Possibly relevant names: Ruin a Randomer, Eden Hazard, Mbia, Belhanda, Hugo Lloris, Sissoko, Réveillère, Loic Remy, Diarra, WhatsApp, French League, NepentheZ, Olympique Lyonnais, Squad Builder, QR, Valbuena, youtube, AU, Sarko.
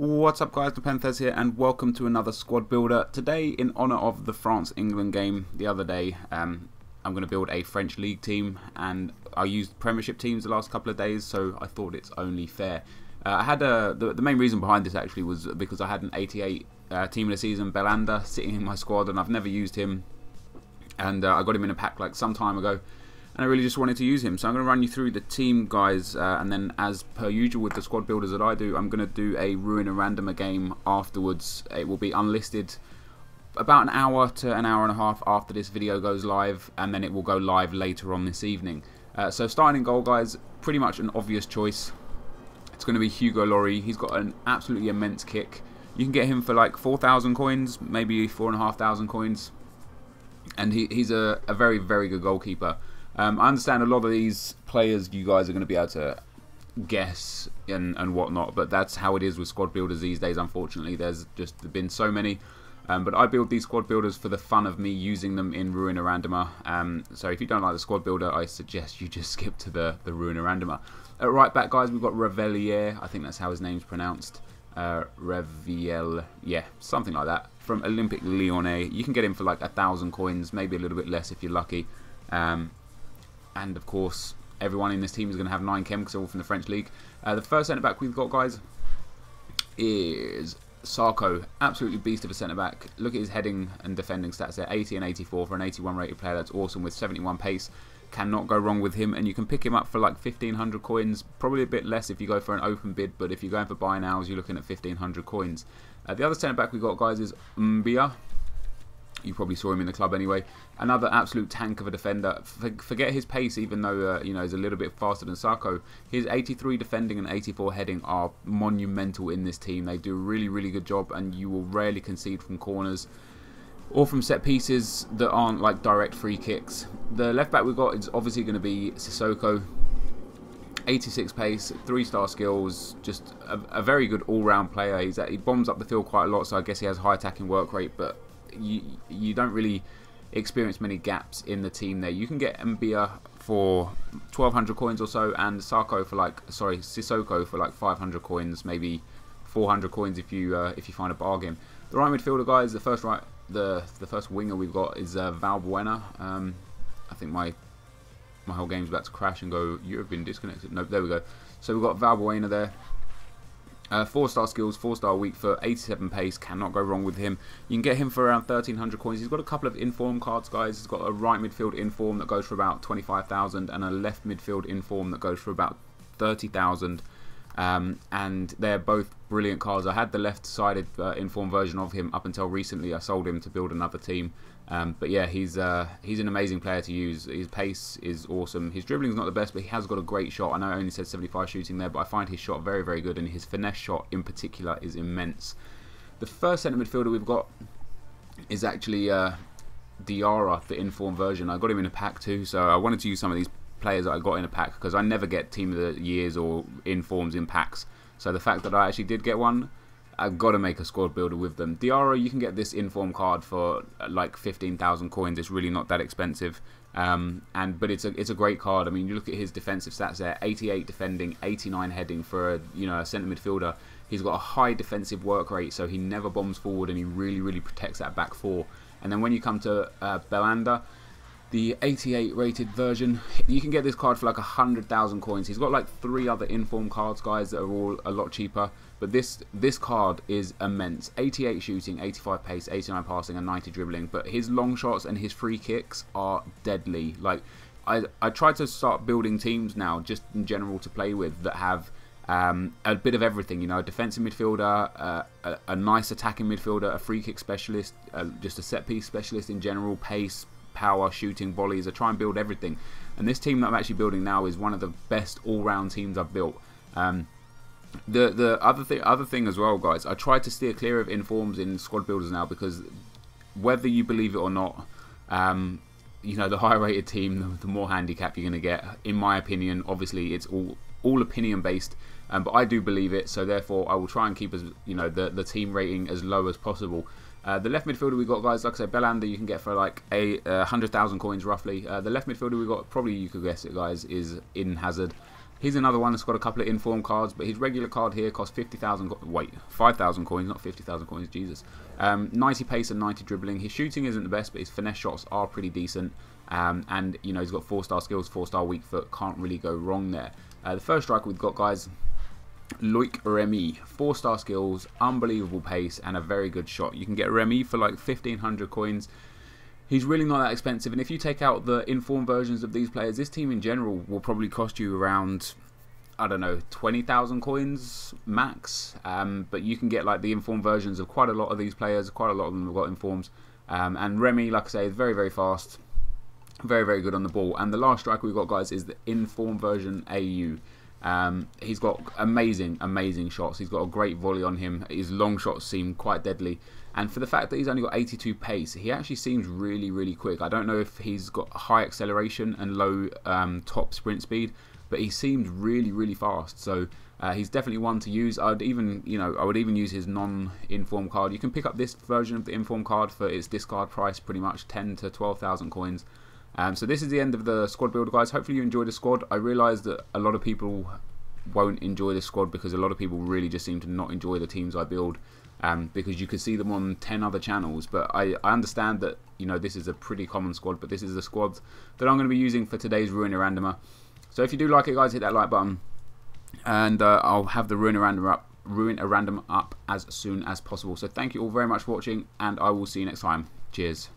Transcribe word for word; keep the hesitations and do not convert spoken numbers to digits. What's up guys, NepentheZ here and welcome to another squad builder. Today, in honour of the France-England game the other day, um, I'm going to build a French League team, and I used Premiership teams the last couple of days, so I thought it's only fair. Uh, I had a, the, the main reason behind this actually was because I had an eighty-eight uh, team of the season, Belhanda, sitting in my squad and I've never used him. And uh, I got him in a pack like some time ago. And I really just wanted to use him, so I'm going to run you through the team, guys, uh, and then as per usual with the squad builders that I do, I'm going to do a Ruin and Randomer game afterwards. It will be unlisted about an hour to an hour and a half after this video goes live, and then it will go live later on this evening. Uh, so starting in goal, guys, pretty much an obvious choice. It's going to be Hugo Lloris. He's got an absolutely immense kick. You can get him for like four thousand coins, maybe four thousand five hundred coins, and he, he's a, a very, very good goalkeeper. Um, I understand a lot of these players you guys are going to be able to guess and, and whatnot, but that's how it is with squad builders these days, unfortunately. There's just been so many. Um, but I build these squad builders for the fun of me using them in Ruin a Randomer. Um, so if you don't like the squad builder, I suggest you just skip to the, the Ruin a Randomer. At right back, guys, we've got Réveillère. I think that's how his name's pronounced. Uh, Réveillère, yeah, something like that. From Olympique Lyonnais. You can get him for like a thousand coins, maybe a little bit less if you're lucky. Um, And of course, everyone in this team is going to have nine chem because they're all from the French League. Uh, the first centre back we've got, guys, is Sarko. Absolutely beast of a centre back. Look at his heading and defending stats there: eighty and eighty-four for an eighty-one rated player. That's awesome with seventy-one pace. Cannot go wrong with him. And you can pick him up for like fifteen hundred coins. Probably a bit less if you go for an open bid, but if you're going for buy nows, you're looking at fifteen hundred coins. Uh, the other centre back we've got, guys, is Mbia. You probably saw him in the club anyway. Another absolute tank of a defender. Forget his pace, even though uh, you know he's a little bit faster than Sarko. His eighty-three defending and eighty-four heading are monumental in this team. They do a really, really good job, and you will rarely concede from corners or from set pieces that aren't like direct free kicks. The left back we've got is obviously going to be Sissoko. eighty-six pace, three-star skills, just a, a very good all-round player. He's, he bombs up the field quite a lot, so I guess he has high attacking work rate, but You, you don't really experience many gaps in the team there. You can get Mbia for twelve hundred coins or so, and Sarko for like, sorry, Sissoko for like five hundred coins, maybe four hundred coins if you uh, if you find a bargain. The right midfielder, guys, the first right, the the first winger we've got is uh, Valbuena. Um, I think my my whole game's about to crash and go. You have been disconnected. Nope, there we go. So we've got Valbuena there. Uh, four-star skills, four-star weak foot, eighty-seven pace, cannot go wrong with him. You can get him for around thirteen hundred coins. He's got a couple of inform cards, guys. He's got a right midfield inform that goes for about twenty-five thousand and a left midfield inform that goes for about thirty thousand. Um, and they're both brilliant cards. I had the left-sided uh, inform version of him up until recently. I sold him to build another team. Um, but yeah, he's uh, he's an amazing player to use. His pace is awesome. His dribbling's not the best, but he has got a great shot. I know I only said seventy-five shooting there, but I find his shot very, very good, and his finesse shot in particular is immense. The first centre midfielder we've got is actually uh, Diarra, the inform version. I got him in a pack too, so I wanted to use some of these players that I got in a pack because I never get team of the years or informs in packs. So the fact that I actually did get one, I've got to make a squad builder with them. Diarra, you can get this inform card for like fifteen thousand coins. It's really not that expensive, um, and but it's a it's a great card. I mean, you look at his defensive stats there: eighty-eight defending, eighty-nine heading for a you know a centre midfielder. He's got a high defensive work rate, so he never bombs forward, and he really really protects that back four. And then when you come to uh, Belhanda, the eighty-eight rated version, you can get this card for like one hundred thousand coins. He's got like three other inform cards, guys, that are all a lot cheaper. But this this card is immense. eighty-eight shooting, eighty-five pace, eighty-nine passing and ninety dribbling. But his long shots and his free kicks are deadly. Like, I, I try to start building teams now, just in general, to play with that have um, a bit of everything. You know, a defensive midfielder, uh, a, a nice attacking midfielder, a free kick specialist, uh, just a set-piece specialist in general, pace, power, shooting, volleys. I try and build everything, and this team that I'm actually building now is one of the best all-round teams I've built. Um, the the other thing, other thing as well, guys, I try to steer clear of informs in squad builders now because whether you believe it or not, um, you know the higher-rated team, the, the more handicap you're going to get. In my opinion, obviously it's all all opinion-based, um, but I do believe it, so therefore I will try and keep as you know the the team rating as low as possible. Uh, the left midfielder we got, guys, like I said, Belhanda, you can get for like a uh, one hundred thousand coins roughly. Uh, the left midfielder we got, probably you could guess it, guys, is Eden Hazard. He's another one that's got a couple of inform cards, but his regular card here costs fifty thousand, wait, five thousand coins, not fifty thousand coins, Jesus. Um, ninety pace and ninety dribbling. His shooting isn't the best, but his finesse shots are pretty decent. Um, and, you know, he's got four star skills, four star weak foot, can't really go wrong there. Uh, the first striker we've got, guys, Loic Remy, four star skills, unbelievable pace, and a very good shot. You can get Remy for like fifteen hundred coins. He's really not that expensive, and if you take out the informed versions of these players, this team in general will probably cost you around, I don't know, twenty thousand coins max. Um, but you can get like the informed versions of quite a lot of these players. Quite a lot of them have got informs. Um, and Remy, like I say, is very, very fast. Very, very good on the ball. And the last striker we've got, guys, is the informed version A U. Um, he's got amazing, amazing shots. He's got a great volley on him. His long shots seem quite deadly. And for the fact that he's only got eighty-two pace, he actually seems really, really quick. I don't know if he's got high acceleration and low um, top sprint speed, but he seemed really, really fast. So uh, he's definitely one to use. I'd even, you know, I would even use his non-inform card. You can pick up this version of the inform card for its discard price, pretty much ten to twelve thousand coins. Um, so this is the end of the squad builder, guys. Hopefully you enjoyed the squad. I realise that a lot of people won't enjoy this squad because a lot of people really just seem to not enjoy the teams I build, um, because you could see them on ten other channels. But I, I understand that, you know, this is a pretty common squad, but this is the squad that I'm going to be using for today's Ruiner Randomer. So if you do like it, guys, hit that like button, and uh, I'll have the Ruiner Randomer up, Ruiner Random up as soon as possible. So thank you all very much for watching, and I will see you next time. Cheers.